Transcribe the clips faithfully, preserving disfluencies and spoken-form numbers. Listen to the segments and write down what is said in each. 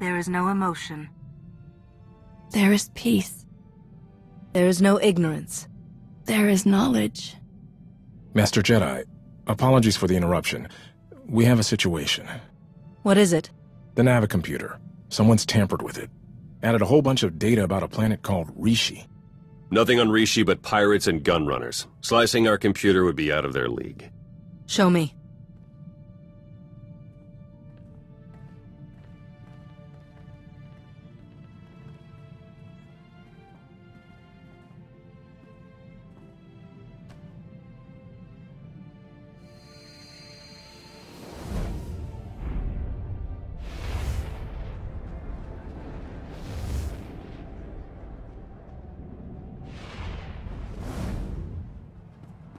There is no emotion. There is peace. There is no ignorance. There is knowledge. Master Jedi, apologies for the interruption. We have a situation. What is it? The navicomputer. Someone's tampered with it. Added a whole bunch of data about a planet called Rishi. Nothing on Rishi but pirates and gunrunners. Slicing our computer would be out of their league. Show me.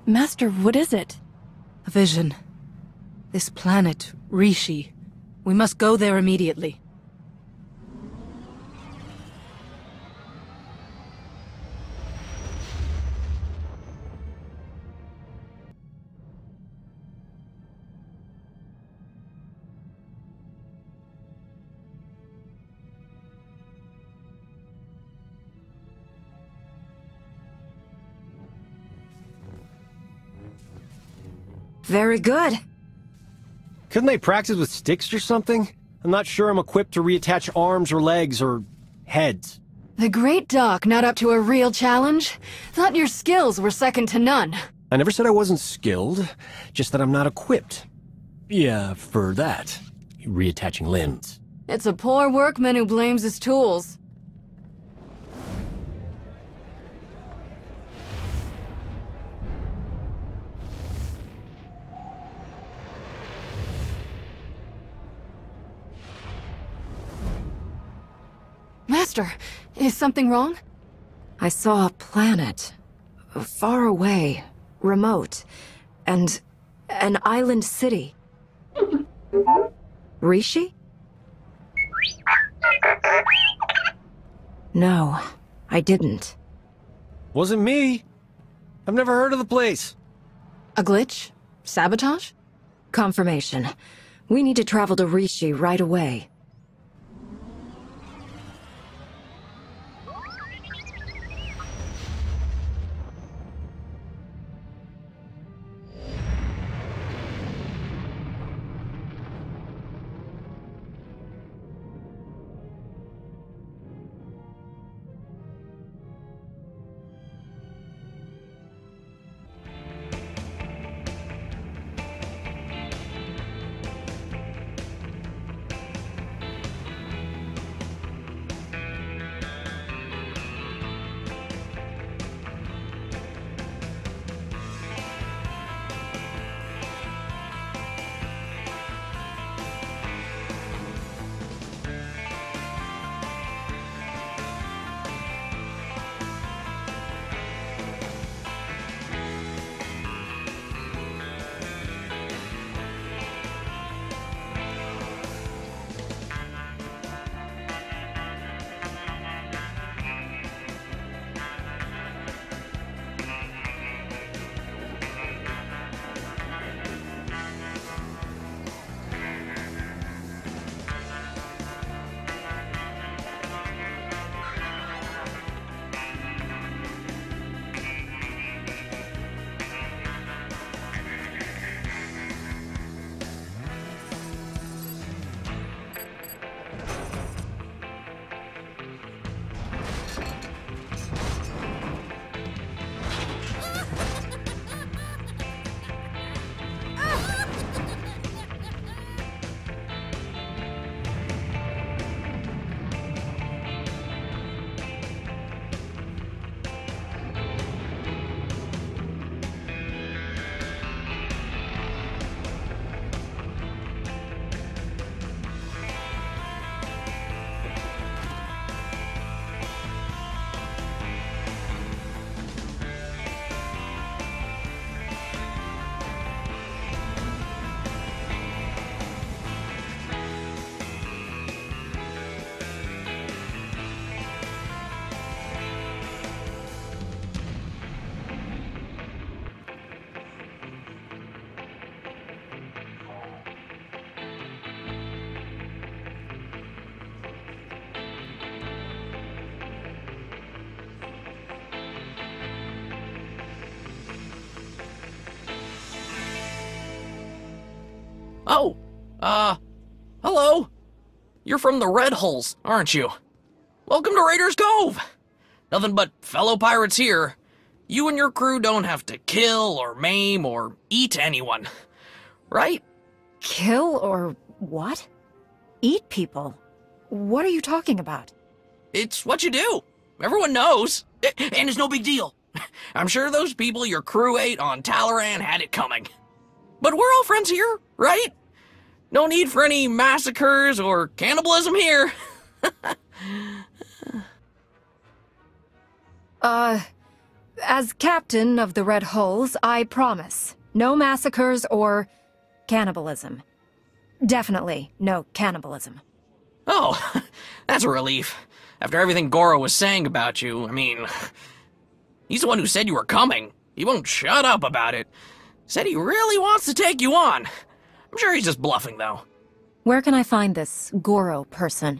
Master, what is it? A vision. This planet, Rishi. We must go there immediately. Very good. Couldn't they practice with sticks or something? I'm not sure I'm equipped to reattach arms or legs or heads. The Great Doc not up to a real challenge? Thought your skills were second to none. I never said I wasn't skilled, just that I'm not equipped. Yeah, for that. Reattaching limbs. It's a poor workman who blames his tools. Master, is something wrong? I saw a planet. Far away. Remote. And an island city. Rishi? No, I didn't. Wasn't me. I've never heard of the place. A glitch? Sabotage? Confirmation. We need to travel to Rishi right away. Uh, hello? You're from the Red Hulls, aren't you? Welcome to Raiders Cove! Nothing but fellow pirates here. You and your crew don't have to kill or maim or eat anyone, right? Kill or what? Eat people? What are you talking about? It's what you do. Everyone knows. And it's no big deal. I'm sure those people your crew ate on Talaran had it coming. But we're all friends here, right? No need for any massacres or cannibalism here. uh, as captain of the Red Hulls, I promise. No massacres or cannibalism. Definitely no cannibalism. Oh, that's a relief. After everything Goro was saying about you, I mean... He's the one who said you were coming. He won't shut up about it. Said he really wants to take you on. I'm sure he's just bluffing, though. Where can I find this Goro person?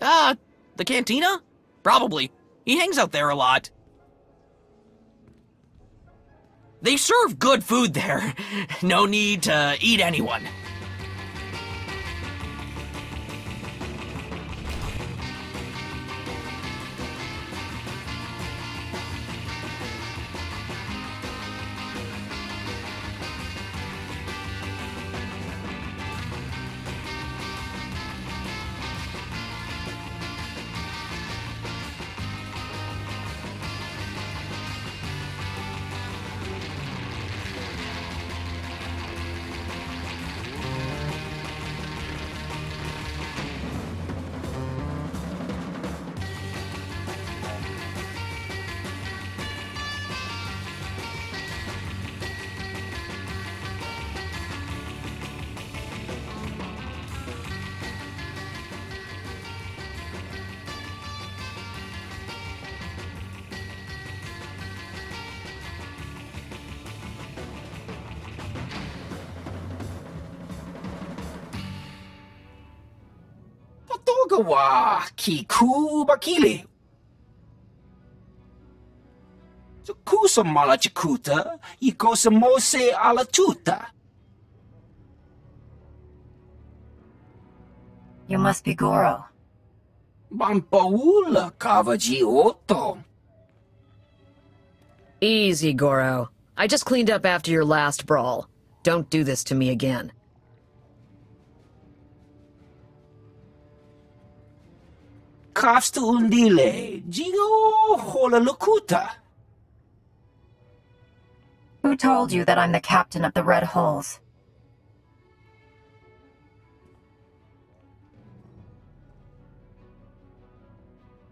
Uh, the cantina? Probably. He hangs out there a lot. They serve good food there. No need to eat anyone. Wa Kiku Bakili. So kusa mala chikuta, ikosa mose Alatuta. You must be Goro. Bampaula Kavaji Oto. Easy, Goro. I just cleaned up after your last brawl. Don't do this to me again. Kafsta undile, jigo hola locuta. Who told you that I'm the captain of the Red Hulls?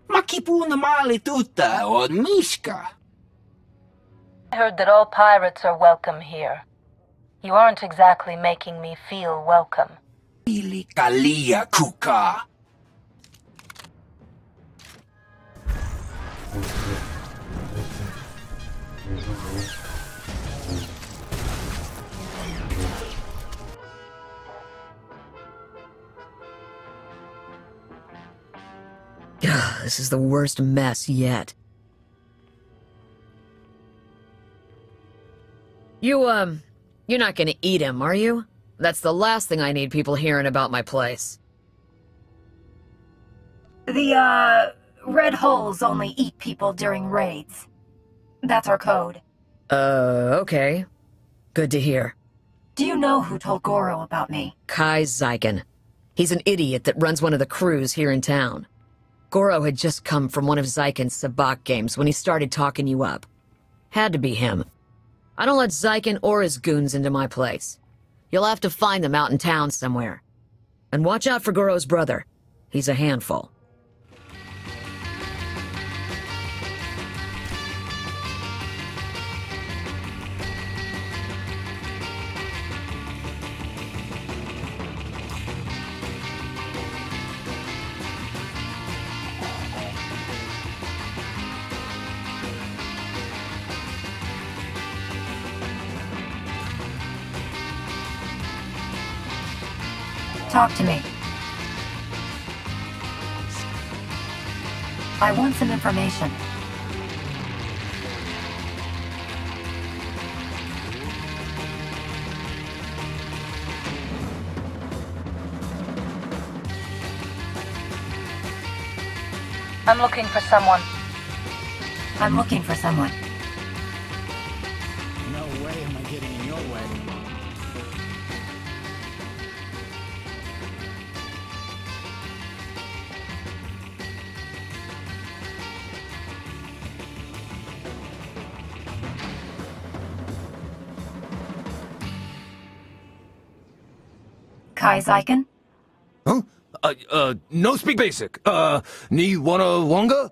Makipuna Mali Tuta, or Mishka. I heard that all pirates are welcome here. You aren't exactly making me feel welcome. Ilikalia Kuka. This is the worst mess yet. You, um, you're not gonna eat him, are you? That's the last thing I need people hearing about my place. The, uh... Red Hulls only eat people during raids. That's our code. Uh, okay. Good to hear. Do you know who told Goro about me? Kai Zyken. He's an idiot that runs one of the crews here in town. Goro had just come from one of Zyken's sabacc games when he started talking you up. Had to be him. I don't let Zyken or his goons into my place. You'll have to find them out in town somewhere. And watch out for Goro's brother. He's a handful. Talk to me. I want some information. I'm looking for someone. I'm looking for someone. No way am I getting in your way. Kai Zyken? Huh? Uh, uh, no speak basic. Uh, ni wana wonga?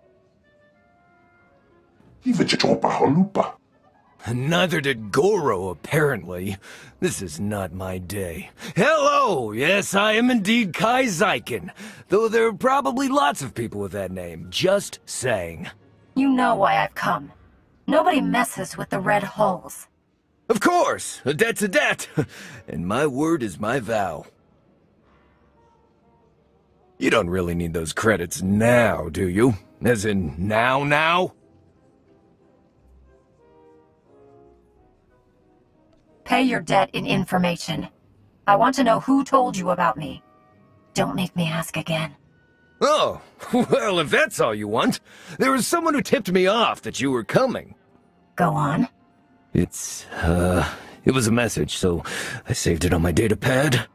Neither did Goro, apparently. This is not my day. Hello! Yes, I am indeed Kai Zyken. Though there are probably lots of people with that name. Just saying. You know why I've come. Nobody messes with the Red Hulls. Of course! A debt's a debt! And my word is my vow. You don't really need those credits now, do you? As in, now now? Pay your debt in information. I want to know who told you about me. Don't make me ask again. Oh, well, if that's all you want. There was someone who tipped me off that you were coming. Go on. It's, uh, it was a message, so I saved it on my data pad.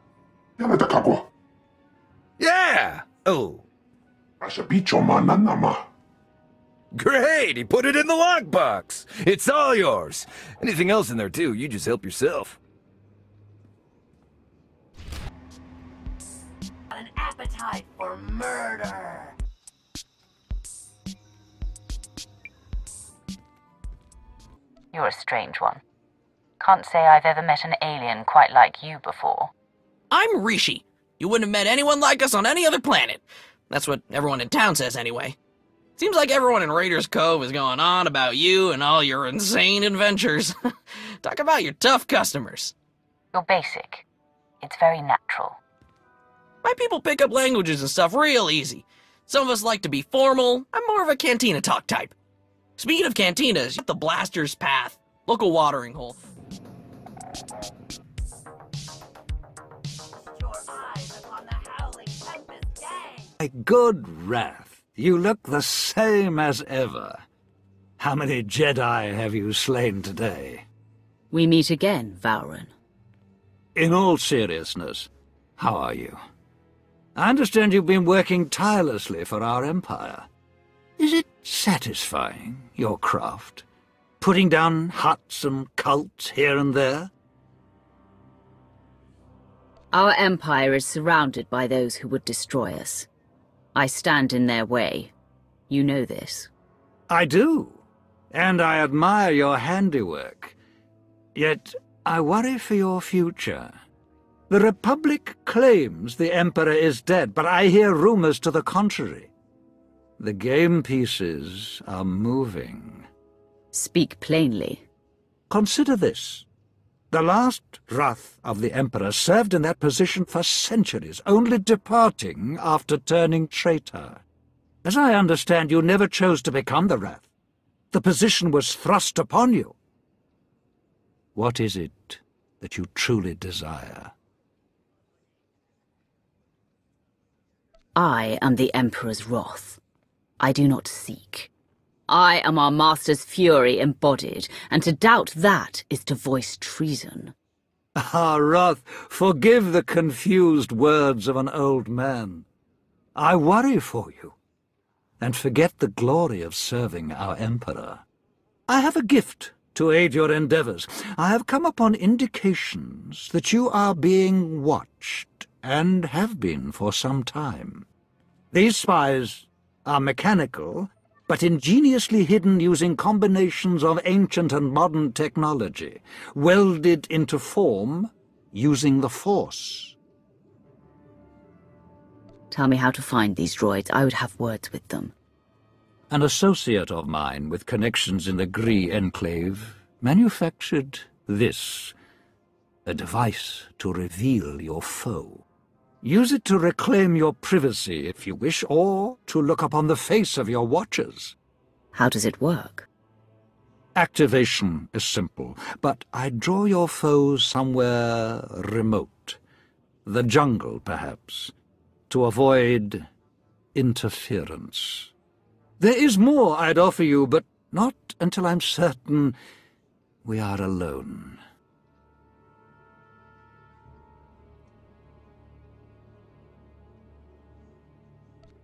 Yeah! Oh. Great! He put it in the lockbox! It's all yours! Anything else in there, too, you just help yourself. An appetite for murder! You're a strange one. Can't say I've ever met an alien quite like you before. I'm Rishi. You wouldn't have met anyone like us on any other planet. That's what everyone in town says, anyway. Seems like everyone in Raiders Cove is going on about you and all your insane adventures. Talk about your tough customers. You're basic. It's very natural. My people pick up languages and stuff real easy. Some of us like to be formal. I'm more of a cantina talk type. Speaking of cantinas, you got the Blaster's Path, local watering hole. Your eyes upon the howling tempest day. My good Wrath. You look the same as ever. How many Jedi have you slain today? We meet again, Valryn. In all seriousness, how are you? I understand you've been working tirelessly for our empire. Is it satisfying, your craft? Putting down huts and cults here and there? Our empire is surrounded by those who would destroy us. I stand in their way. You know this. I do. And I admire your handiwork. Yet, I worry for your future. The Republic claims the Emperor is dead, but I hear rumors to the contrary. The game pieces are moving. Speak plainly. Consider this. The last Wrath of the Emperor served in that position for centuries, only departing after turning traitor. As I understand, you never chose to become the Wrath. The position was thrust upon you. What is it that you truly desire? I am the Emperor's wrath. I do not seek. I am our master's fury embodied, and to doubt that is to voice treason. Ah, Wrath, forgive the confused words of an old man. I worry for you, and forget the glory of serving our Emperor. I have a gift to aid your endeavors. I have come upon indications that you are being watched, and have been for some time. These spies are mechanical, but ingeniously hidden using combinations of ancient and modern technology, welded into form using the Force. Tell me how to find these droids. I would have words with them. An associate of mine with connections in the Gree enclave manufactured this, a device to reveal your foe. Use it to reclaim your privacy, if you wish, or to look upon the face of your watchers. How does it work? Activation is simple, but I draw your foes somewhere remote. The jungle, perhaps, to avoid interference. There is more I'd offer you, but not until I'm certain we are alone.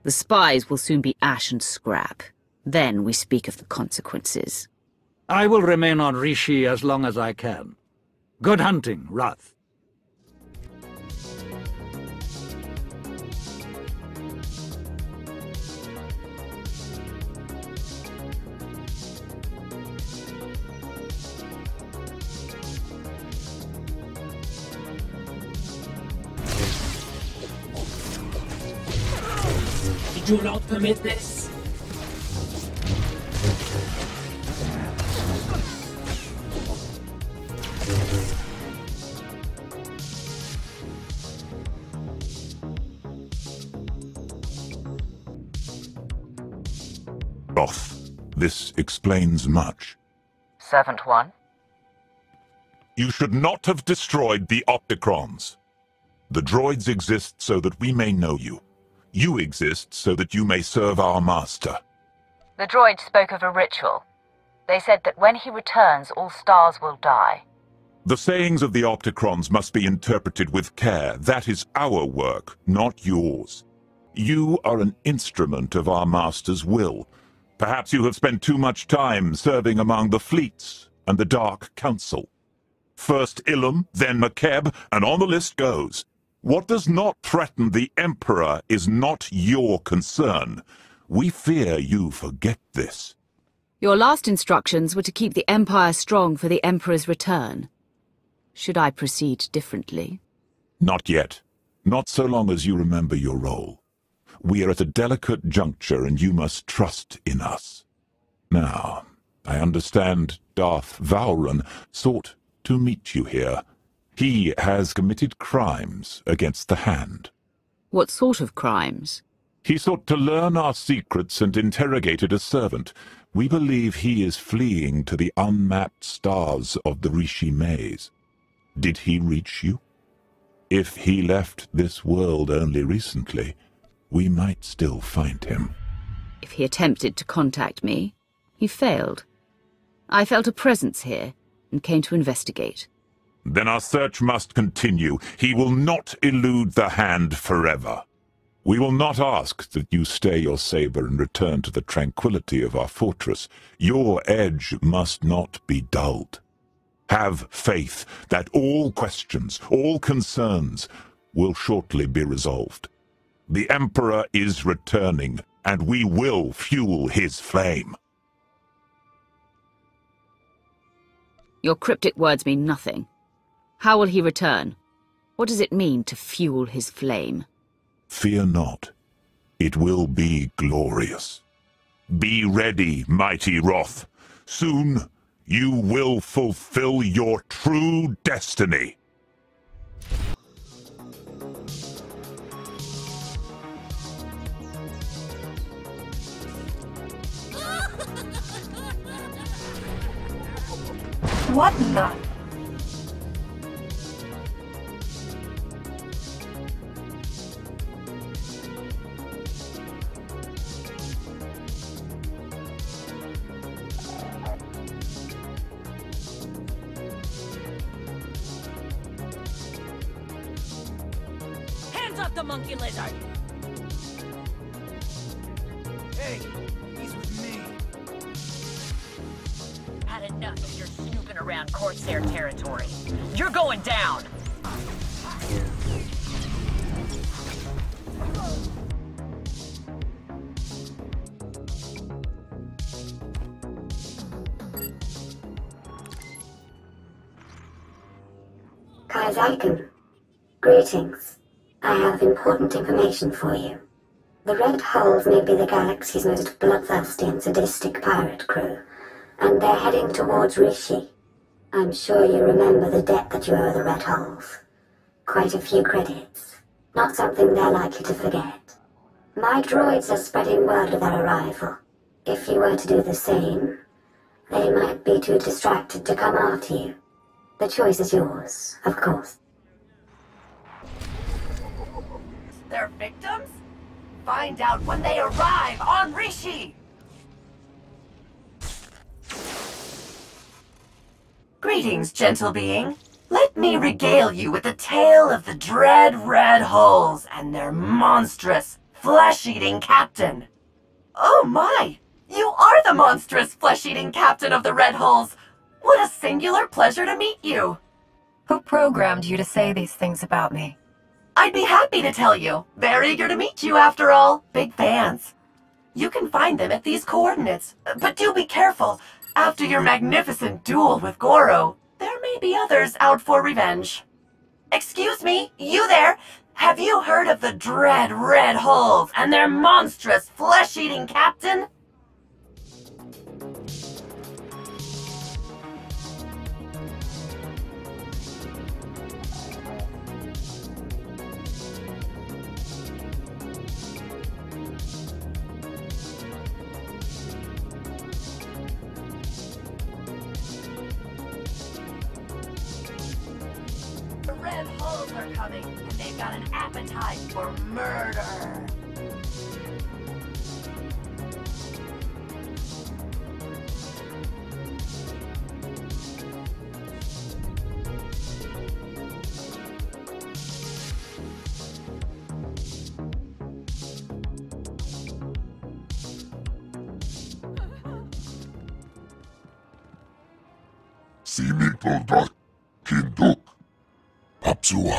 The spies will soon be ash and scrap. Then we speak of the consequences. I will remain on Rishi as long as I can. Good hunting, Wrath. Do not permit this. Roth, this explains much. Servant One? You should not have destroyed the Opticrons. The droids exist so that we may know you. You exist so that you may serve our master. The droid spoke of a ritual. They said that when he returns, all stars will die. The sayings of the Opticrons must be interpreted with care. That is our work, not yours. You are an instrument of our master's will. Perhaps you have spent too much time serving among the fleets and the Dark Council. First Ilum, then Makeb, and on the list goes. What does not threaten the Emperor is not your concern. We fear you forget this. Your last instructions were to keep the Empire strong for the Emperor's return. Should I proceed differently? Not yet. Not so long as you remember your role. We are at a delicate juncture and you must trust in us. Now, I understand Darth Valryn sought to meet you here. He has committed crimes against the Hand. What sort of crimes? He sought to learn our secrets and interrogated a servant. We believe he is fleeing to the unmapped stars of the Rishi Maze. Did he reach you? If he left this world only recently, we might still find him. If he attempted to contact me, he failed. I felt a presence here and came to investigate. Then our search must continue. He will not elude the Hand forever. We will not ask that you stay your saber and return to the tranquility of our fortress. Your edge must not be dulled. Have faith that all questions, all concerns, will shortly be resolved. The Emperor is returning, and we will fuel his flame. Your cryptic words mean nothing. How will he return? What does it mean to fuel his flame? Fear not. It will be glorious. Be ready, mighty Roth. Soon you will fulfill your true destiny. What the... the monkey lizard. Hey, he's with me. Had enough of your snooping around Corsair territory. You're going down. Kai Zyken, greetings. I have important information for you. The Red Hulls may be the galaxy's most bloodthirsty and sadistic pirate crew, and they're heading towards Rishi. I'm sure you remember the debt that you owe the Red Hulls. Quite a few credits. Not something they're likely to forget. My droids are spreading word of their arrival. If you were to do the same, they might be too distracted to come after you. The choice is yours, of course. Their victims? Find out when they arrive on Rishi! Greetings, gentle being. Let me regale you with the tale of the Dread Red Hulls and their monstrous, flesh-eating captain. Oh my! You are the monstrous, flesh-eating captain of the Red Hulls! What a singular pleasure to meet you! Who programmed you to say these things about me? I'd be happy to tell you. They're eager to meet you, after all. Big fans. You can find them at these coordinates, but do be careful. After your magnificent duel with Goro, there may be others out for revenge. Excuse me, you there? Have you heard of the Dread Red Hulls and their monstrous flesh-eating captain?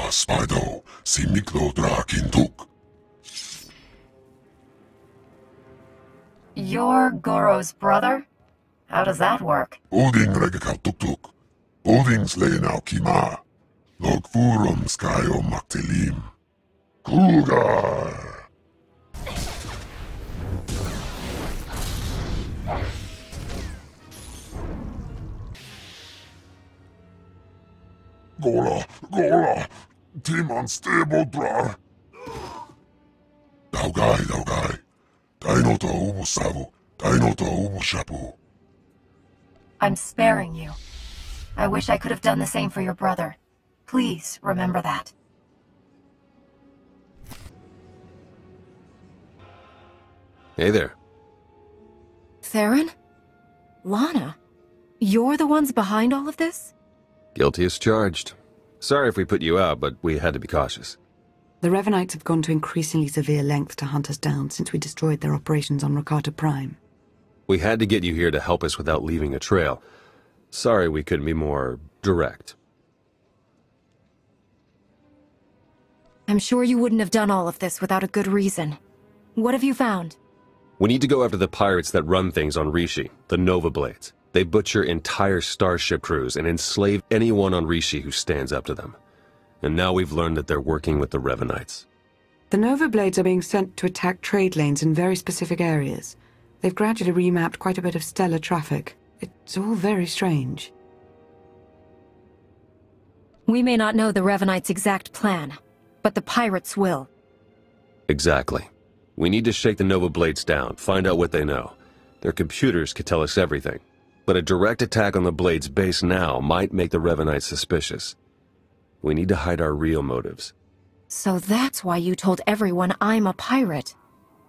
Spido, si Miklo Drakinduk. You're Goro's brother? How does that work? Oding Regakal Tuktuk. Oding's Leonau Kima. Logfurum Skyo Maktelim. Kulgar! Gora, Gora! Team unstable, brar. Daugai, daugai. Taino to ubu sabu. Taino to ubu shapu. I'm sparing you. I wish I could have done the same for your brother. Please remember that. Hey there. Theron? Lana? You're the ones behind all of this? Guilty as charged. Sorry if we put you out, but we had to be cautious. The Revanites have gone to increasingly severe lengths to hunt us down since we destroyed their operations on Rakata Prime. We had to get you here to help us without leaving a trail. Sorry we couldn't be more direct. I'm sure you wouldn't have done all of this without a good reason. What have you found? We need to go after the pirates that run things on Rishi, the Nova Blades. They butcher entire starship crews and enslave anyone on Rishi who stands up to them. And now we've learned that they're working with the Revanites. The Nova Blades are being sent to attack trade lanes in very specific areas. They've gradually remapped quite a bit of stellar traffic. It's all very strange. We may not know the Revanites' exact plan, but the pirates will. Exactly. We need to shake the Nova Blades down, find out what they know. Their computers could tell us everything. But a direct attack on the Blade's base now might make the Revanites suspicious. We need to hide our real motives. So that's why you told everyone I'm a pirate.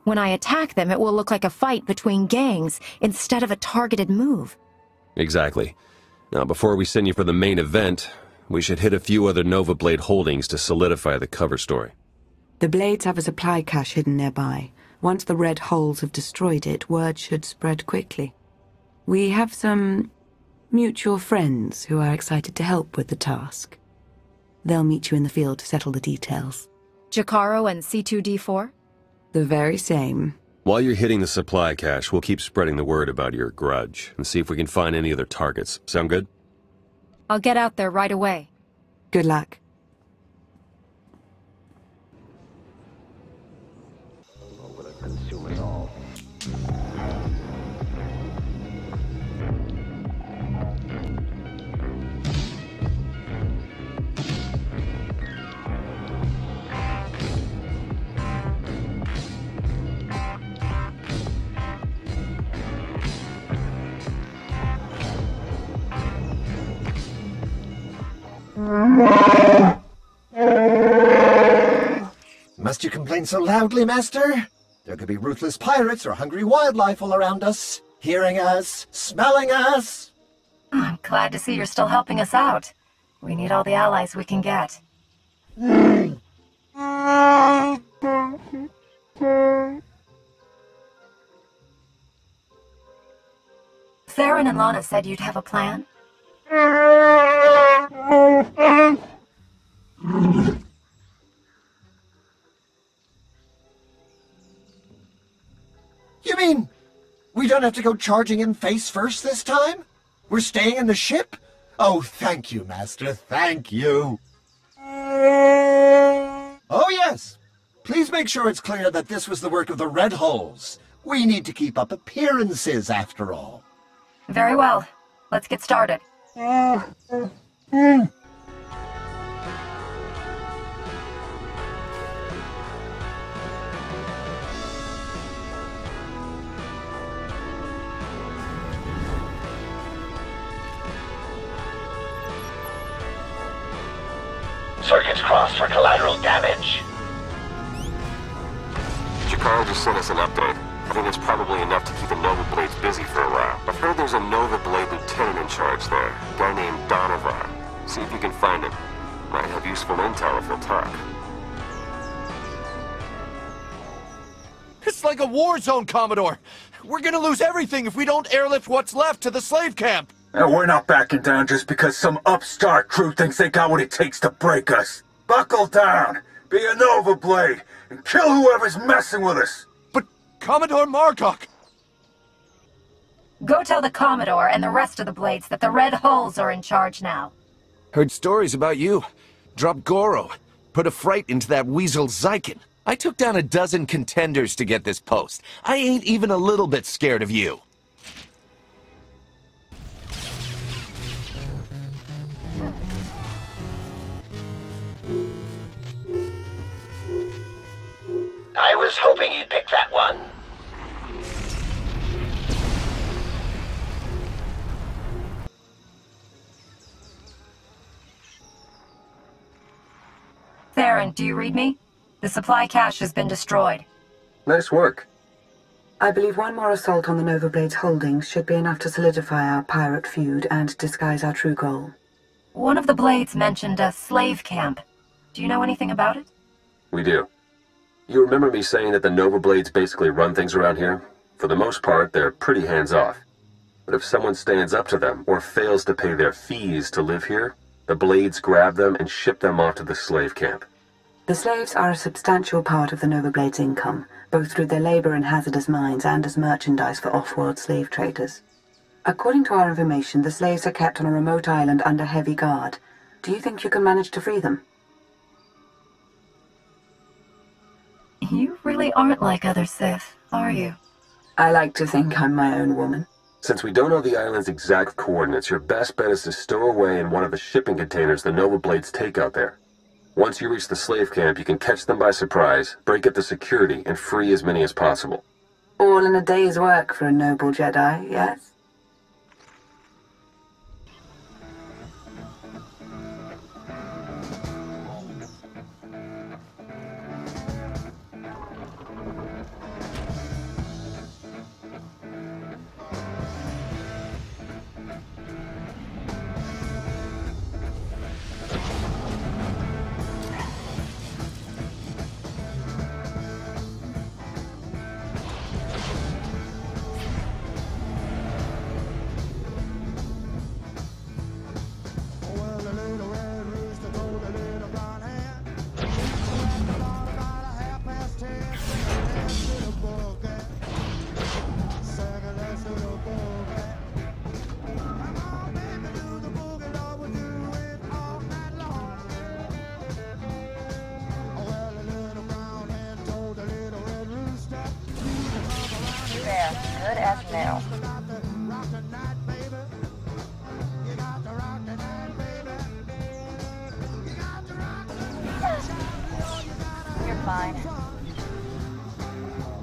When I attack them, it will look like a fight between gangs instead of a targeted move. Exactly. Now, before we send you for the main event, we should hit a few other Nova Blade holdings to solidify the cover story. The Blades have a supply cache hidden nearby. Once the Red Hulls have destroyed it, word should spread quickly. We have some mutual friends who are excited to help with the task. They'll meet you in the field to settle the details. Jakarro and C two D four? The very same. While you're hitting the supply cache, we'll keep spreading the word about your grudge and see if we can find any other targets. Sound good? I'll get out there right away. Good luck. Must you complain so loudly, Master? There could be ruthless pirates or hungry wildlife all around us, hearing us, smelling us. I'm glad to see you're still helping us out. We need all the allies we can get. Theron and Lana said you'd have a plan? You mean, we don't have to go charging in face first this time? We're staying in the ship? Oh, thank you, Master, thank you. Oh, yes. Please make sure it's clear that this was the work of the Red Hulls. We need to keep up appearances, after all. Very well. Let's get started. Circuits crossed for collateral damage. Jakarro just sent us an update. I think it's probably enough to keep the Nova Blades busy for a while. I've heard there's a Nova Blade lieutenant in charge there, a guy named Donovan. See if you can find him. Might have useful intel if he'll talk. It's like a war zone, Commodore! We're gonna lose everything if we don't airlift what's left to the slave camp! And we're not backing down just because some upstart crew thinks they got what it takes to break us. Buckle down, be a Nova Blade, and kill whoever's messing with us! Commodore Margok! Go tell the Commodore and the rest of the Blades that the Red Hulls are in charge now. Heard stories about you. Dropped Goro. Put a fright into that weasel Zyken. I took down a dozen contenders to get this post. I ain't even a little bit scared of you. I was hoping you'd pick that one. Theron, do you read me? The supply cache has been destroyed. Nice work. I believe one more assault on the Nova Blade's holdings should be enough to solidify our pirate feud and disguise our true goal. One of the Blades mentioned a slave camp. Do you know anything about it? We do. You remember me saying that the Nova Blades basically run things around here? For the most part, they're pretty hands-off. But if someone stands up to them, or fails to pay their fees to live here, the Blades grab them and ship them off to the slave camp. The slaves are a substantial part of the Nova Blades' income, both through their labor in hazardous mines and as merchandise for off-world slave traders. According to our information, the slaves are kept on a remote island under heavy guard. Do you think you can manage to free them? You really aren't like other Sith, are you? I like to think I'm my own woman. Since we don't know the island's exact coordinates, your best bet is to stow away in one of the shipping containers the Nova Blades take out there. Once you reach the slave camp, you can catch them by surprise, break up the security, and free as many as possible. All in a day's work for a noble Jedi, yes?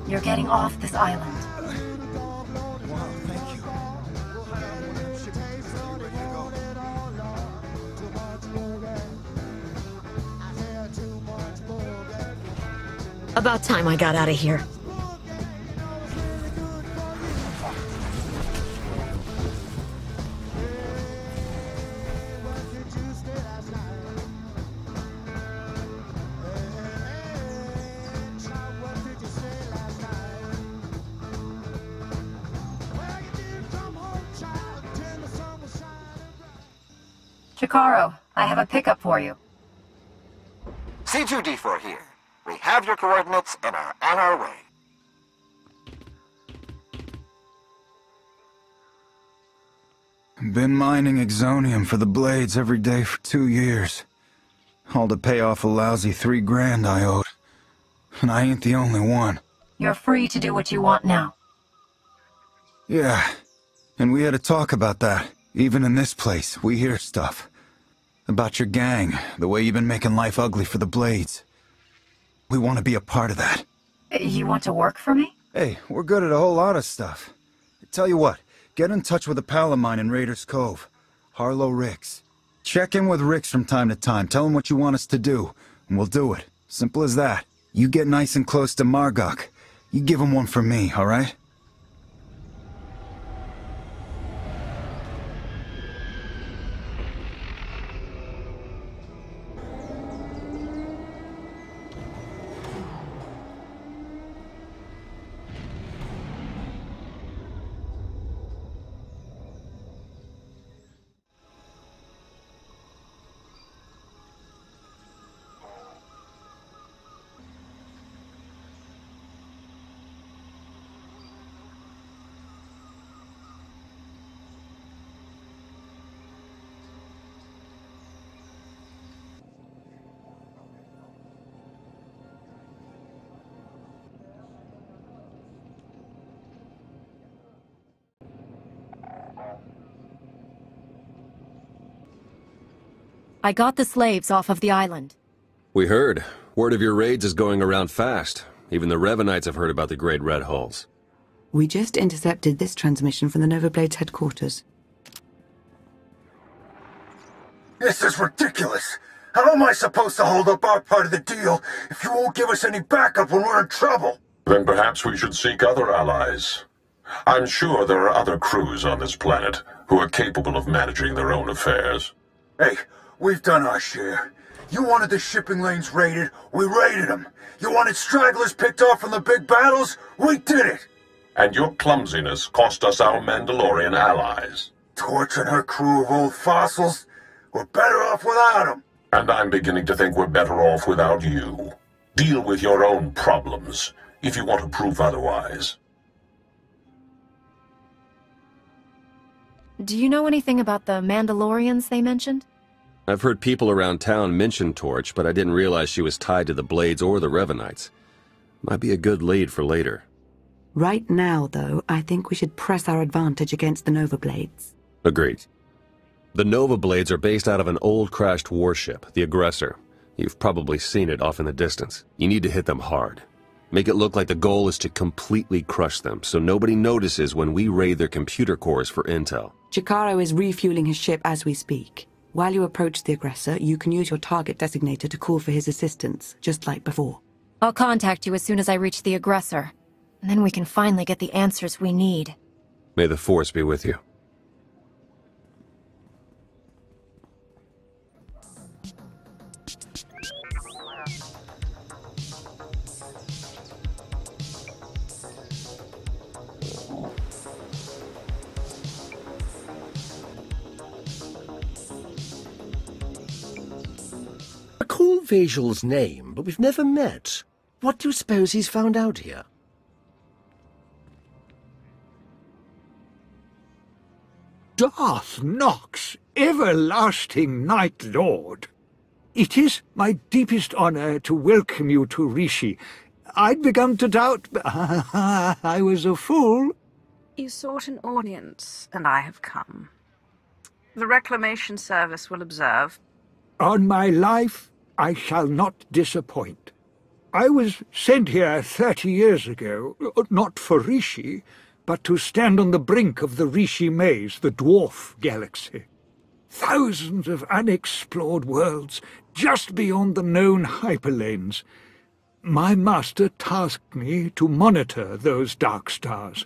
You're getting off this island. Wow, thank you. About time I got out of here. Jakarro, I have a pickup for you. C two D four here. We have your coordinates and are on our way. Been mining Exonium for the blades every day for two years. All to pay off a lousy three grand I owed. And I ain't the only one. You're free to do what you want now. Yeah, and we had a talk about that. Even in this place, we hear stuff. About your gang, the way you've been making life ugly for the Blades. We want to be a part of that. You want to work for me? Hey, we're good at a whole lot of stuff. Tell you what, get in touch with a pal of mine in Raiders Cove, Harlow Ricks. Check in with Ricks from time to time, tell him what you want us to do, and we'll do it. Simple as that. You get nice and close to Margok, you give him one for me, alright? I got the slaves off of the island. We heard. Word of your raids is going around fast. Even the Revanites have heard about the Dread Red Hulls. We just intercepted this transmission from the Nova Blades headquarters. This is ridiculous! How am I supposed to hold up our part of the deal if you won't give us any backup when we're in trouble? Then perhaps we should seek other allies. I'm sure there are other crews on this planet who are capable of managing their own affairs. Hey! We've done our share. You wanted the shipping lanes raided, we raided them. You wanted stragglers picked off from the big battles, we did it! And your clumsiness cost us our Mandalorian allies. Torch and her crew of old fossils, we're better off without them. And I'm beginning to think we're better off without you. Deal with your own problems, if you want to prove otherwise. Do you know anything about the Mandalorians they mentioned? I've heard people around town mention Torch, but I didn't realize she was tied to the Blades or the Revanites. Might be a good lead for later. Right now, though, I think we should press our advantage against the Nova Blades. Agreed. The Nova Blades are based out of an old crashed warship, the Aggressor. You've probably seen it off in the distance. You need to hit them hard. Make it look like the goal is to completely crush them, so nobody notices when we raid their computer cores for intel. Jakarro is refueling his ship as we speak. While you approach the Aggressor, you can use your target designator to call for his assistance, just like before. I'll contact you as soon as I reach the Aggressor. And then we can finally get the answers we need. May the Force be with you. I know Vajal's name, but we've never met. What do you suppose he's found out here? Darth Nox, everlasting Night Lord. It is my deepest honor to welcome you to Rishi. I'd begun to doubt, but I was a fool. You sought an audience, and I have come. The Reclamation Service will observe. On my life, I shall not disappoint. I was sent here thirty years ago, not for Rishi, but to stand on the brink of the Rishi Maze, the dwarf galaxy. Thousands of unexplored worlds, just beyond the known hyperlanes. My master tasked me to monitor those dark stars.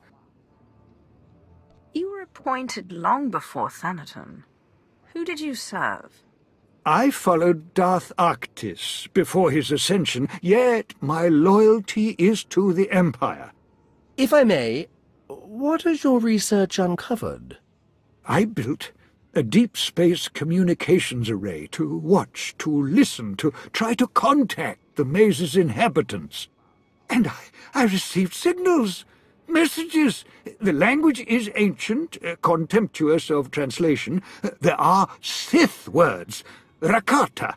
You were appointed long before Thanaton. Who did you serve? I followed Darth Arctis before his ascension, yet my loyalty is to the Empire. If I may, what has your research uncovered? I built a deep space communications array to watch, to listen, to try to contact the maze's inhabitants. And I, I received signals, messages. The language is ancient, uh, contemptuous of translation. Uh, there are Sith words, Rakata,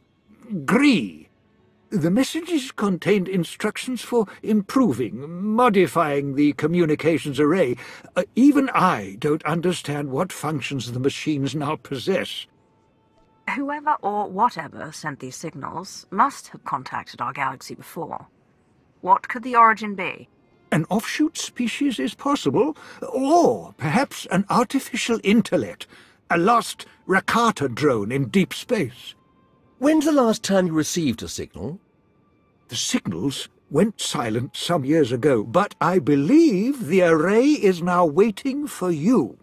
Gree. The messages contained instructions for improving, modifying the communications array. Uh, even I don't understand what functions the machines now possess. Whoever or whatever sent these signals must have contacted our galaxy before. What could the origin be? An offshoot species is possible, or perhaps an artificial intellect, a lost Rakata drone in deep space. When's the last time you received a signal? The signals went silent some years ago, but I believe the array is now waiting for you.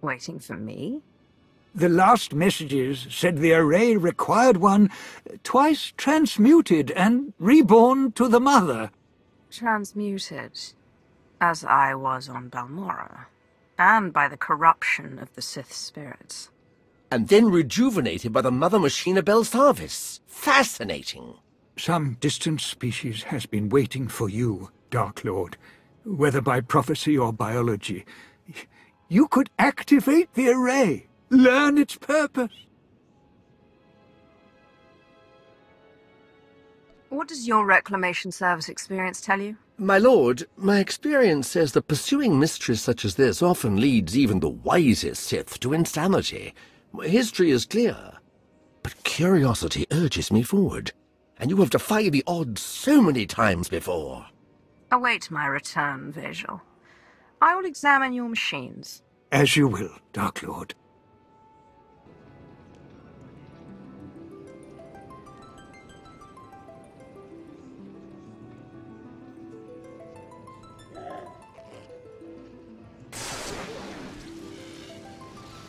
Waiting for me? The last messages said the array required one twice transmuted and reborn to the mother. Transmuted, as I was on Balmorra, and by the corruption of the Sith spirits. And then rejuvenated by the mother machine of Bell's Harvests. Fascinating. Some distant species has been waiting for you, Dark Lord, whether by prophecy or biology. You could activate the array, learn its purpose. What does your Reclamation Service experience tell you? My lord, my experience says that pursuing mysteries such as this often leads even the wisest Sith to insanity. History is clear, but curiosity urges me forward, and you have defied the odds so many times before. Await my return, Vigil. I will examine your machines. As you will, Dark Lord.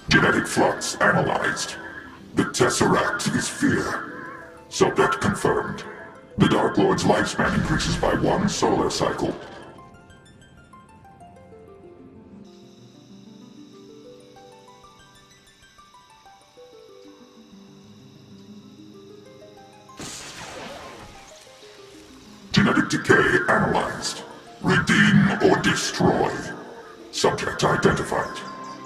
Genetic flux analyzed. The Tesseract is fear. Subject confirmed. The Dark Lord's lifespan increases by one solar cycle. Genetic decay analyzed. Redeem or destroy. Subject identified.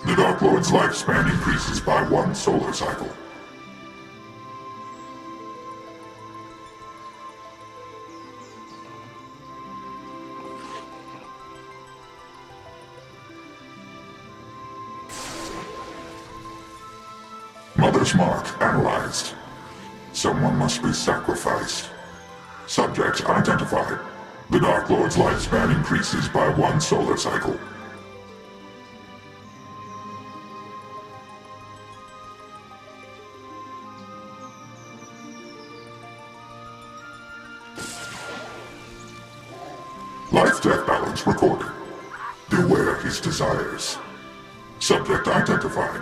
The Dark Lord's lifespan increases by one solar cycle. Mother's Mark analyzed. Someone must be sacrificed. Subject identified. The Dark Lord's lifespan increases by one solar cycle. Recorded. Beware his desires. Subject identified.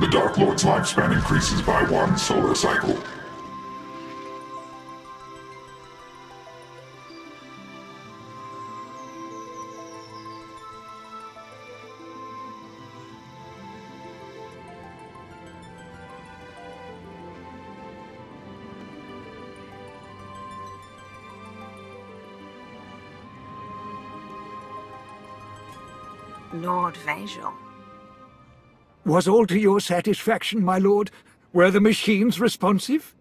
The Dark Lord's lifespan increases by one solar cycle. Lord Vigil. Was all to your satisfaction, my lord? Were the machines responsive?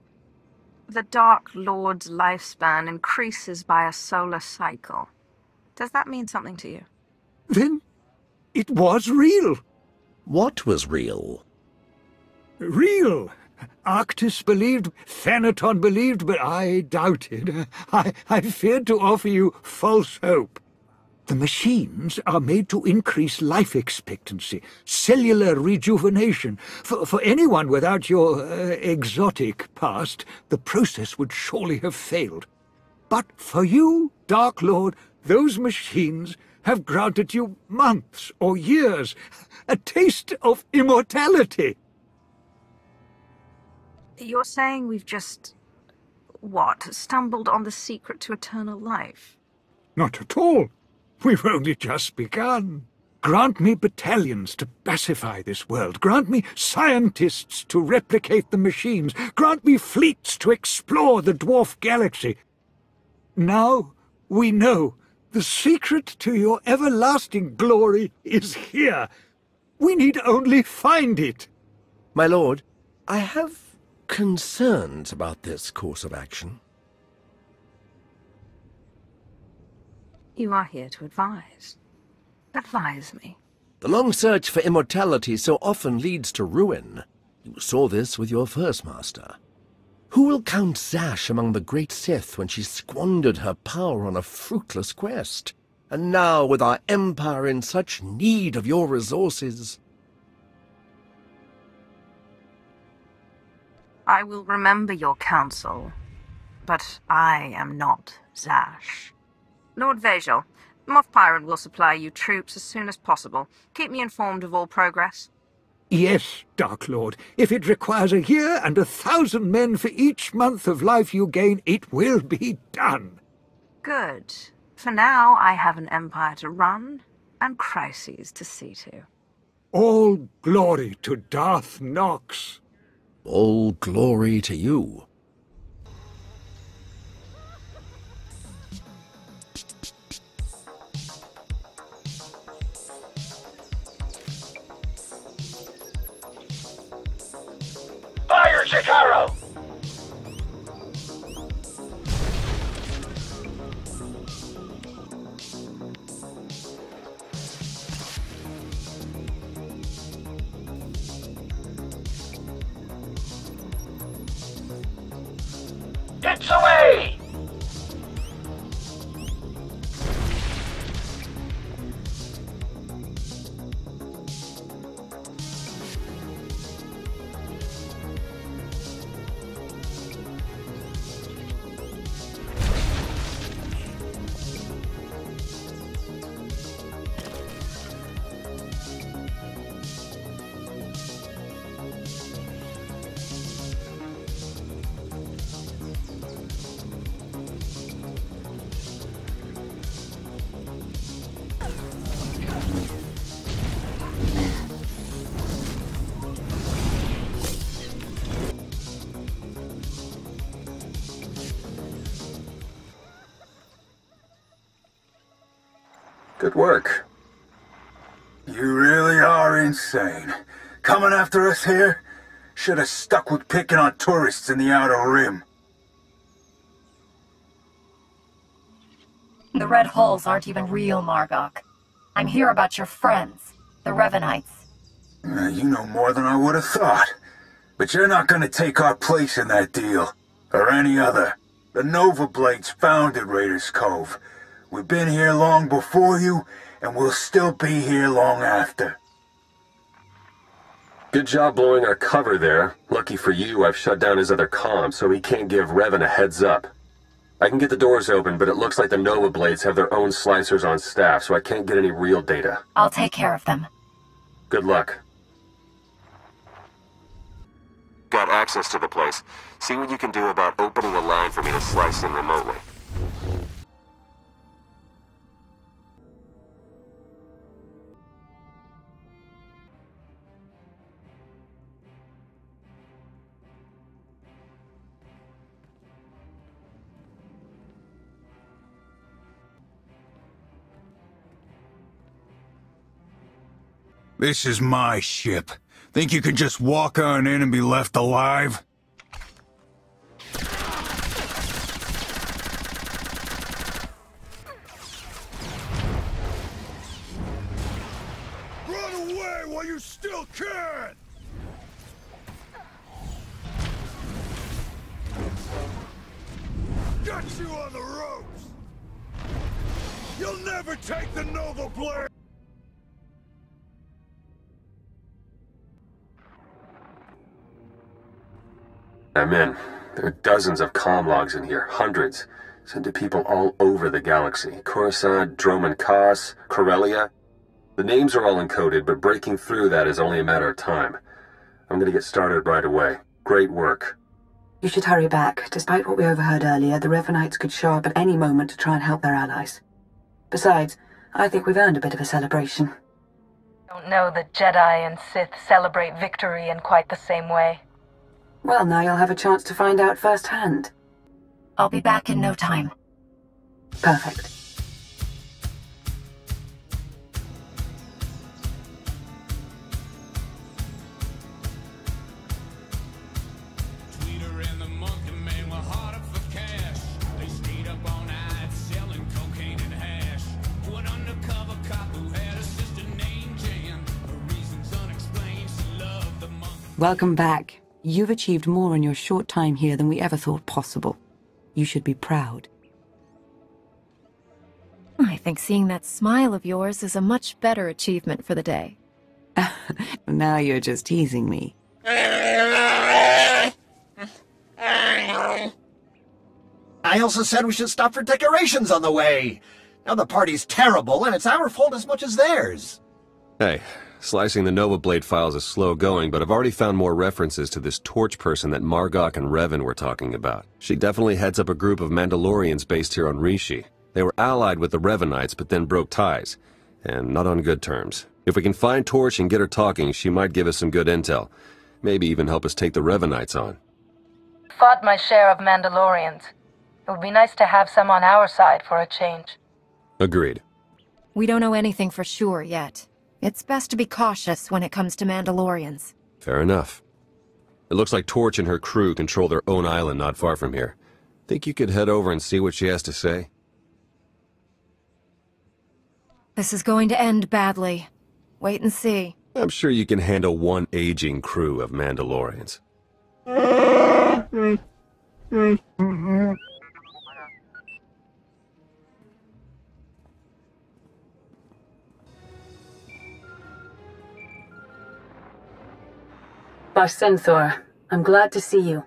The Dark Lord's lifespan increases by a solar cycle. Does that mean something to you? Then it was real. What was real? Real. Arctis believed, Thanaton believed, but I doubted. I, I feared to offer you false hope. The machines are made to increase life expectancy, cellular rejuvenation. For, for anyone without your uh, exotic past, the process would surely have failed. But for you, Dark Lord, those machines have granted you months or years, a taste of immortality. You're saying we've just, what, stumbled on the secret to eternal life? Not at all. We've only just begun. Grant me battalions to pacify this world. Grant me scientists to replicate the machines. Grant me fleets to explore the dwarf galaxy. Now we know the secret to your everlasting glory is here. We need only find it. My lord, I have concerns about this course of action. You are here to advise. Advise me. The long search for immortality so often leads to ruin. You saw this with your first master. Who will count Zash among the great Sith when she squandered her power on a fruitless quest? And now, with our empire in such need of your resources... I will remember your counsel, but I am not Zash. Lord Vajal, Moff Pyron will supply you troops as soon as possible. Keep me informed of all progress. Yes, Dark Lord. If it requires a year and a thousand men for each month of life you gain, it will be done. Good. For now, I have an empire to run and crises to see to. All glory to Darth Nox. All glory to you. Fire, Jakarro! It's away! Good work. You really are insane. Coming after us here? Should have stuck with picking on tourists in the Outer Rim. The Red Hulls aren't even real, Margok. I'm here about your friends, the Revanites. Uh, you know more than I would have thought. But you're not going to take our place in that deal. Or any other. The Nova Blades founded Raiders Cove. We've been here long before you, and we'll still be here long after. Good job blowing our cover there. Lucky for you, I've shut down his other comm, so he can't give Revan a heads up. I can get the doors open, but it looks like the Nova Blades have their own slicers on staff, so I can't get any real data. I'll take care of them. Good luck. Got access to the place. See what you can do about opening a line for me to slice in remotely. This is my ship. Think you can just walk on in and be left alive? Run away while you still can! Got you on the ropes! You'll never take the Nova Blade! I'm in. There are dozens of comm logs in here, hundreds. Sent to people all over the galaxy. Coruscant, Droman Kaas, Corellia. The names are all encoded, but breaking through that is only a matter of time. I'm gonna get started right away. Great work. You should hurry back. Despite what we overheard earlier, the Revanites could show up at any moment to try and help their allies. Besides, I think we've earned a bit of a celebration. Don't know that Jedi and Sith celebrate victory in quite the same way. Well, now you'll have a chance to find out firsthand. I'll be back in no time. Perfect. Welcome back. You've achieved more in your short time here than we ever thought possible. You should be proud. I think seeing that smile of yours is a much better achievement for the day. Now you're just teasing me. I also said we should stop for decorations on the way. Now the party's terrible, and it's our fault as much as theirs. Hey. Slicing the Nova Blade files is slow going, but I've already found more references to this Torch person that Margok and Revan were talking about. She definitely heads up a group of Mandalorians based here on Rishi. They were allied with the Revanites, but then broke ties, and not on good terms. If we can find Torch and get her talking, she might give us some good intel. Maybe even help us take the Revanites on. Fought my share of Mandalorians. It would be nice to have some on our side for a change. Agreed. We don't know anything for sure yet. It's best to be cautious when it comes to Mandalorians. Fair enough. It looks like Torch and her crew control their own island not far from here. Think you could head over and see what she has to say? This is going to end badly. Wait and see. I'm sure you can handle one aging crew of Mandalorians. Barcenthor, I'm glad to see you.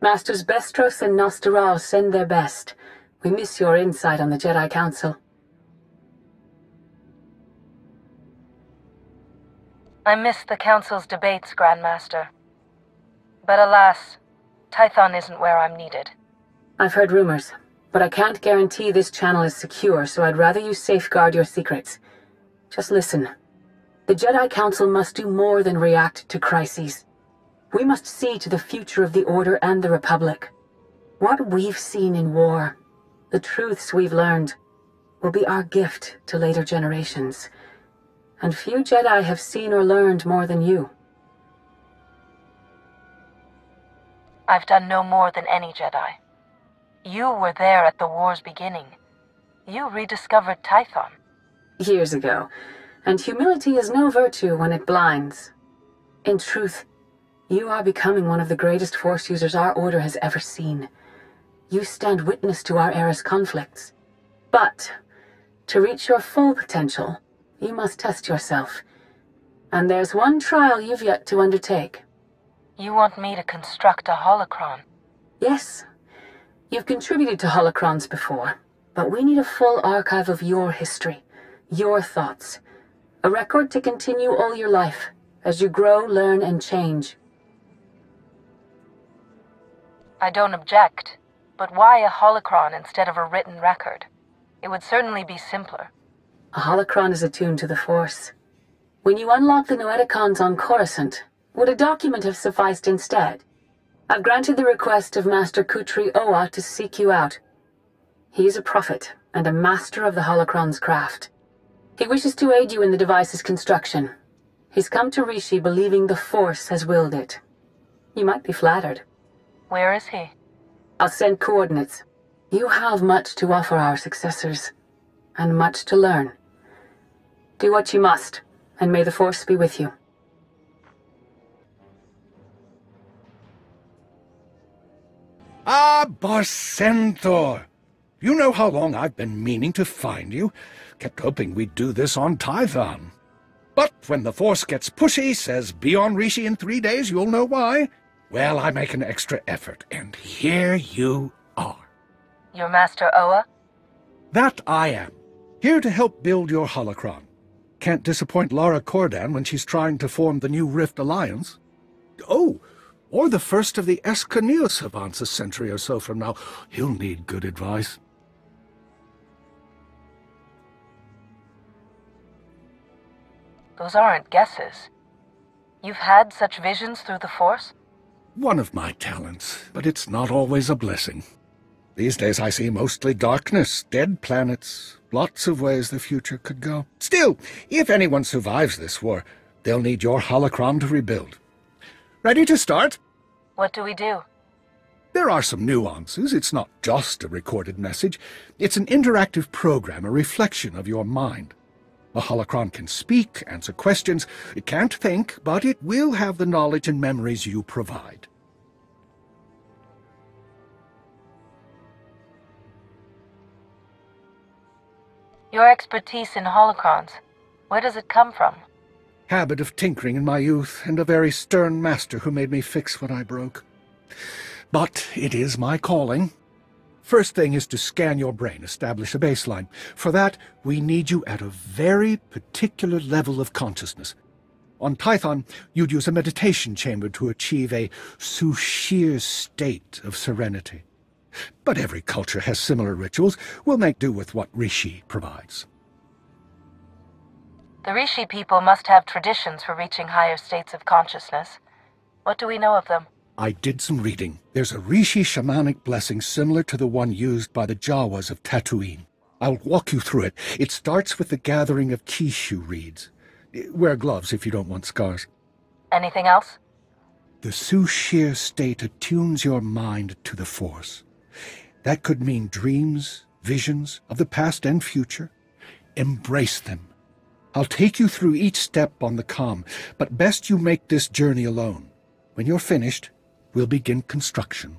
Masters Bestros and Nostorao send their best. We miss your insight on the Jedi Council. I miss the Council's debates, Grandmaster. But alas, Tython isn't where I'm needed. I've heard rumors, but I can't guarantee this channel is secure, so I'd rather you safeguard your secrets. Just listen. The Jedi Council must do more than react to crises. We must see to the future of the Order and the Republic. What we've seen in war, the truths we've learned, will be our gift to later generations. And few Jedi have seen or learned more than you. I've done no more than any Jedi. You were there at the war's beginning. You rediscovered Tython. Years ago, and humility is no virtue when it blinds. In truth, you are becoming one of the greatest Force users our Order has ever seen. You stand witness to our era's conflicts. But to reach your full potential, you must test yourself. And there's one trial you've yet to undertake. You want me to construct a holocron? Yes. You've contributed to holocrons before, but we need a full archive of your history, your thoughts. A record to continue all your life, as you grow, learn, and change. I don't object, but why a holocron instead of a written record? It would certainly be simpler. A holocron is attuned to the Force. When you unlock the Noeticons on Coruscant, would a document have sufficed instead? I've granted the request of Master Kutri Oa to seek you out. He is a prophet and a master of the holocron's craft. He wishes to aid you in the device's construction. He's come to Rishi believing the Force has willed it. You might be flattered. Where is he? I'll send coordinates. You have much to offer our successors, and much to learn. Do what you must, and may the Force be with you. Ah, Barcenthor! You know how long I've been meaning to find you. Kept hoping we'd do this on Tython. But when the Force gets pushy, says be on Rishi in three days, you'll know why. Well, I make an extra effort, and here you are. Your Master Oa? That I am. Here to help build your holocron. Can't disappoint Lara Kordan when she's trying to form the new Rift Alliance. Oh, or the first of the Escaneus savants a century or so from now. He'll need good advice. Those aren't guesses. You've had such visions through the Force? One of my talents, but it's not always a blessing. These days I see mostly darkness, dead planets, lots of ways the future could go. Still, if anyone survives this war, they'll need your holocron to rebuild. Ready to start? What do we do? There are some nuances. It's not just a recorded message. It's an interactive program, a reflection of your mind. A holocron can speak, answer questions. It can't think, but it will have the knowledge and memories you provide. Your expertise in holocrons, where does it come from? Habit of tinkering in my youth, and a very stern master who made me fix what I broke. But it is my calling. First thing is to scan your brain, establish a baseline. For that, we need you at a very particular level of consciousness. On Tython, you'd use a meditation chamber to achieve a souchere state of serenity. But every culture has similar rituals. We'll make do with what Rishi provides. The Rishi people must have traditions for reaching higher states of consciousness. What do we know of them? I did some reading. There's a Rishi shamanic blessing similar to the one used by the Jawas of Tatooine. I'll walk you through it. It starts with the gathering of Kishu reeds. Wear gloves if you don't want scars. Anything else? The souchere state attunes your mind to the Force. That could mean dreams, visions of the past and future. Embrace them. I'll take you through each step on the comm, but best you make this journey alone. When you're finished, we'll begin construction.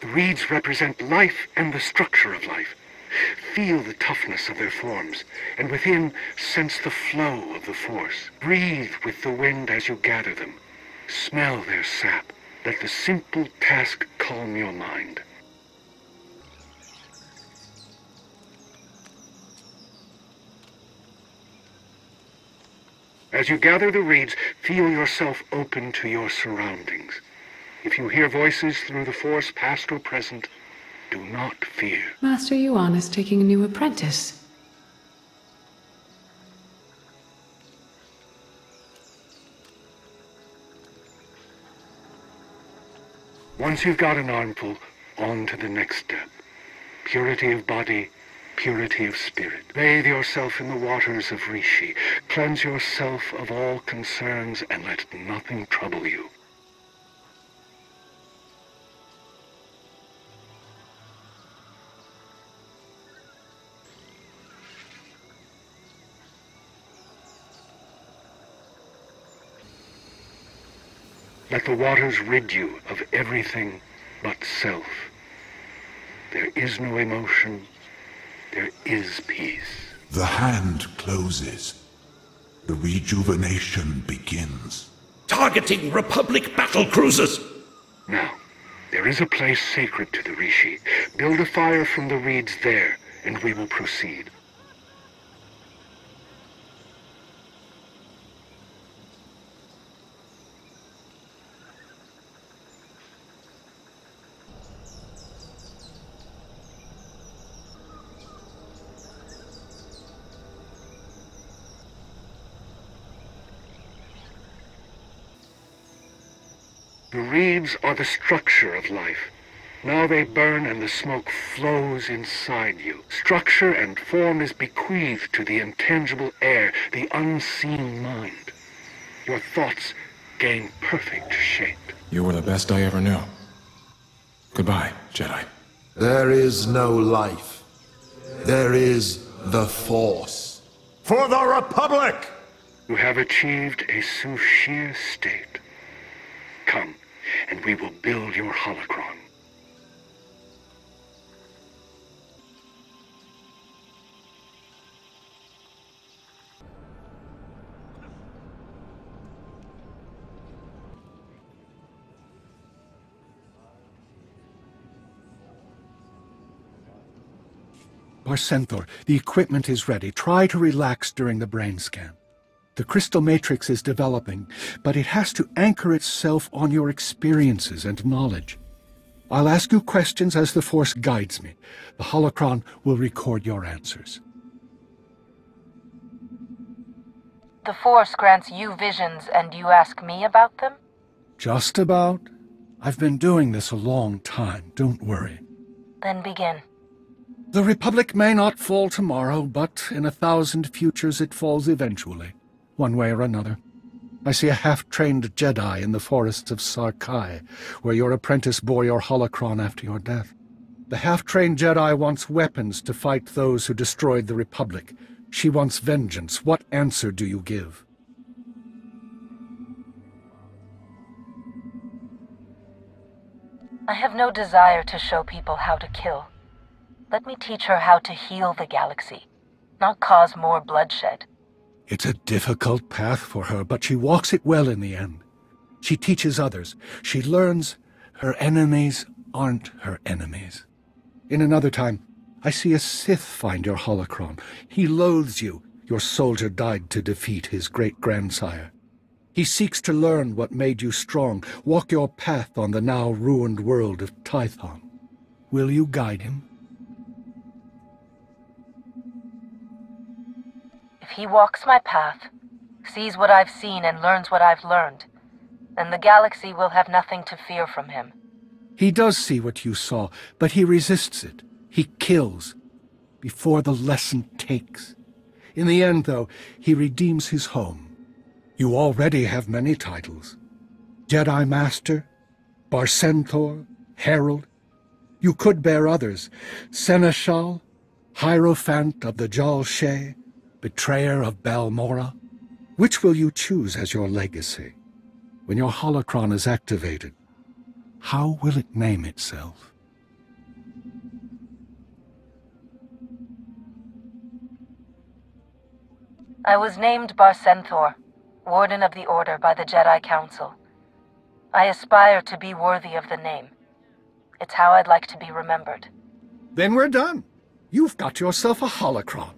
The reeds represent life and the structure of life. Feel the toughness of their forms, and within, sense the flow of the Force. Breathe with the wind as you gather them. Smell their sap. Let the simple task calm your mind. As you gather the reeds, feel yourself open to your surroundings. If you hear voices through the Force, past or present, do not fear. Master Yuan is taking a new apprentice. Once you've got an armful, on to the next step. Purity of body, purity of spirit. Bathe yourself in the waters of Rishi. Cleanse yourself of all concerns and let nothing trouble you. Let the waters rid you of everything but self. There is no emotion. There is peace. The hand closes. The rejuvenation begins. Targeting Republic battle cruisers! Now, there is a place sacred to the Rishi. Build a fire from the reeds there, and we will proceed. The reeds are the structure of life. Now they burn and the smoke flows inside you. Structure and form is bequeathed to the intangible air, the unseen mind. Your thoughts gain perfect shape. You were the best I ever knew. Goodbye, Jedi. There is no life. There is the Force. For the Republic! You have achieved a souchere state. Come, and we will build your holocron. Parsenthor, the equipment is ready. Try to relax during the brain scan. The crystal matrix is developing, but it has to anchor itself on your experiences and knowledge. I'll ask you questions as the Force guides me. The holocron will record your answers. The Force grants you visions and you ask me about them? Just about. I've been doing this a long time, don't worry. Then begin. The Republic may not fall tomorrow, but in a thousand futures it falls eventually, one way or another. I see a half-trained Jedi in the forests of Sarkai, where your apprentice bore your holocron after your death. The half-trained Jedi wants weapons to fight those who destroyed the Republic. She wants vengeance. What answer do you give? I have no desire to show people how to kill. Let me teach her how to heal the galaxy, not cause more bloodshed. It's a difficult path for her, but she walks it well in the end. She teaches others. She learns her enemies aren't her enemies. In another time, I see a Sith find your holocron. He loathes you. Your soldier died to defeat his great-grandsire. He seeks to learn what made you strong, walk your path on the now-ruined world of Tython. Will you guide him? If he walks my path, sees what I've seen and learns what I've learned, then the galaxy will have nothing to fear from him. He does see what you saw, but he resists it. He kills before the lesson takes. In the end, though, he redeems his home. You already have many titles. Jedi Master, Barcentaur, Herald. You could bear others. Seneschal, Hierophant of the Jal Sheh, Betrayer of Balmorra. Which will you choose as your legacy? When your holocron is activated, how will it name itself? I was named Barcentaur, Warden of the Order by the Jedi Council. I aspire to be worthy of the name. It's how I'd like to be remembered. Then we're done. You've got yourself a holocron.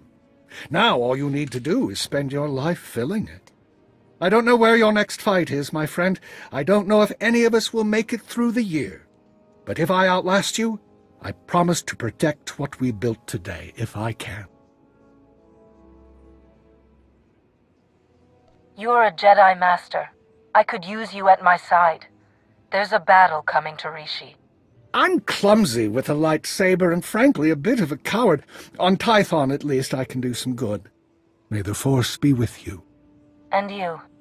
Now all you need to do is spend your life filling it. I don't know where your next fight is, my friend. I don't know if any of us will make it through the year. But if I outlast you, I promise to protect what we built today, if I can. You're a Jedi Master. I could use you at my side. There's a battle coming to Rishi. I'm clumsy with a lightsaber and, frankly, a bit of a coward. On Tython, at least, I can do some good. May the Force be with you. And you.